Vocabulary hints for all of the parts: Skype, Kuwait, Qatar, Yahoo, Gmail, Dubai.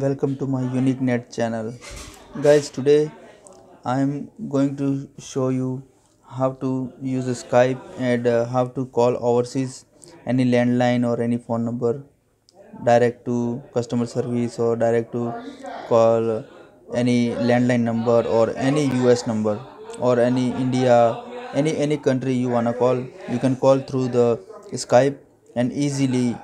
Welcome to my Unique_Net channel. Guys, today I am going to show you how to use Skype and how to call overseas any landline or any phone number direct to customer service or direct to call any landline number or any US number or any India, any country you wanna call. You can call through the Skype and easily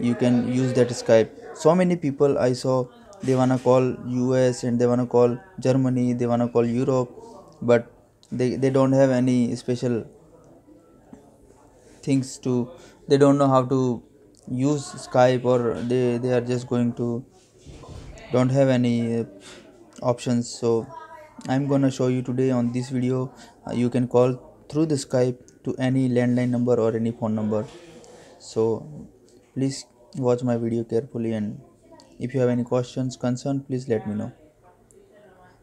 you can use that Skype. So many people I saw, they wanna call US and they wanna call Germany, they wanna call Europe, but they don't have any special things to, they don't know how to use Skype, or they are just going to don't have any options. So I'm gonna show you today on this video you can call through the Skype to any landline number or any phone number. So please watch my video carefully, and if you have any questions, concern, please let me know.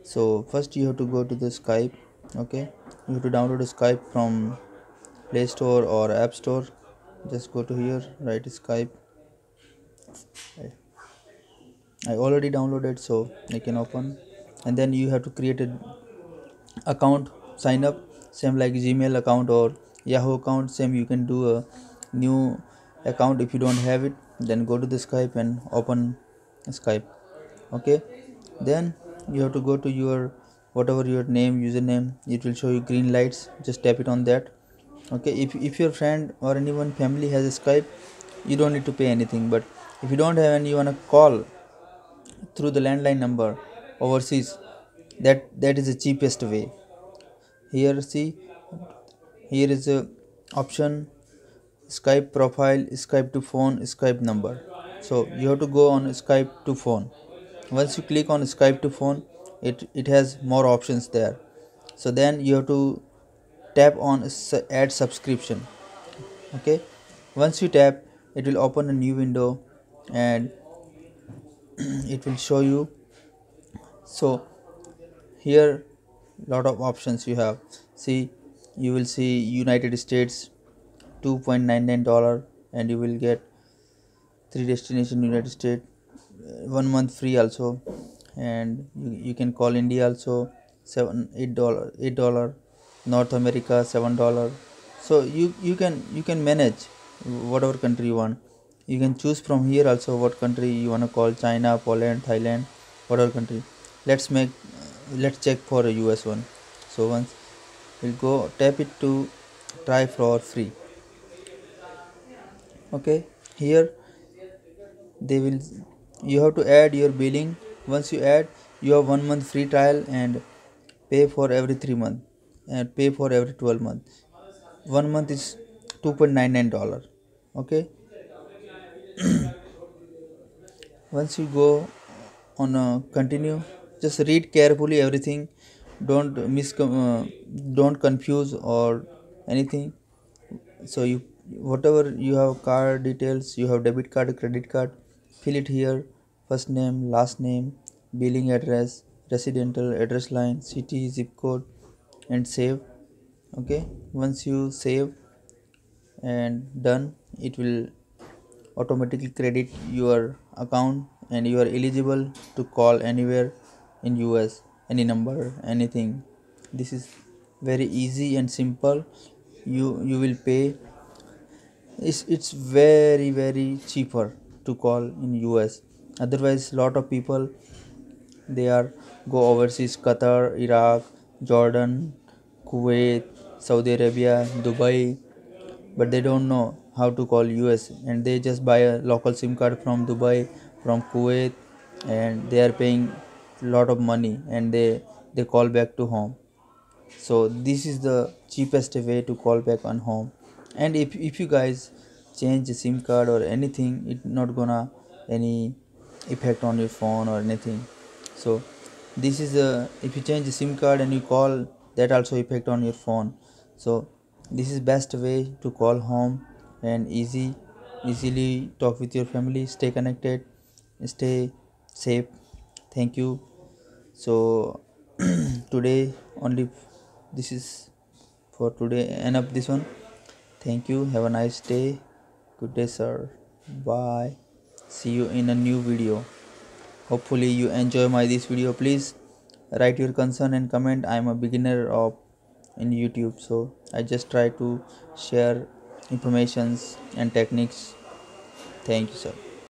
So first you have to go to the Skype. Okay, you have to download Skype from Play Store or App Store. Just go to here, write Skype. I already downloaded, so I can open. And then you have to create an account, sign up, same like Gmail account or Yahoo account, same you can do a new account. If you don't have it, then go to the Skype and open Skype. Okay, then you have to go to your whatever your name, username, it will show you green lights, just tap it on that. Okay, if your friend or anyone family has a Skype, you don't need to pay anything. But if you don't have and you want to call through the landline number overseas, that is the cheapest way. Here, see, here is a option, Skype profile, Skype to phone, Skype number. So you have to go on Skype to phone. Once you click on Skype to phone, it has more options there. So then you have to tap on add subscription. Okay, once you tap, it will open a new window and it will show you. So here lot of options you have. See, you will see United States $2.99 and you will get 3 destination United States, 1 month free also, and you can call India also, $8, North America $7. So you can manage whatever country you want. You can choose from here also what country you want to call, China, Poland, Thailand, whatever country. Let's check for a US one. So once we'll go tap it to try for free. Okay, here they will, you have to add your billing. Once you add, you have 1 month free trial and pay for every 3 months. And pay for every 12 months. 1 month is $2.99. Okay. Once you go on continue, just read carefully everything. Don't confuse or anything. So you, whatever you have card details, you have debit card, credit card, fill it here. First name, last name, billing address, residential address line, city, zip code, and save. Okay, once you save and done, it will automatically credit your account and you are eligible to call anywhere in US, any number, anything. This is very easy and simple. You will pay, it's very, very cheaper to call in US. Otherwise lot of people, they are go overseas, Qatar, Iraq, Jordan, Kuwait, Saudi Arabia, Dubai, but they don't know how to call US, and they just buy a local SIM card from Dubai, from Kuwait, and they are paying a lot of money, and they call back to home. So this is the cheapest way to call back on home. And if you guys change the SIM card or anything, it's not gonna any effect on your phone or anything. So this is a, if you change the SIM card and you call, that also effect on your phone. So this is best way to call home, and easily talk with your family, stay connected, stay safe. Thank you. So today only, this is for today, end up this one. Thank you, have a nice day. Good day, sir. Bye, see you in a new video. Hopefully you enjoy this video. Please write your concern and comment. I am a beginner in YouTube, so I just try to share informations and techniques. Thank you, sir.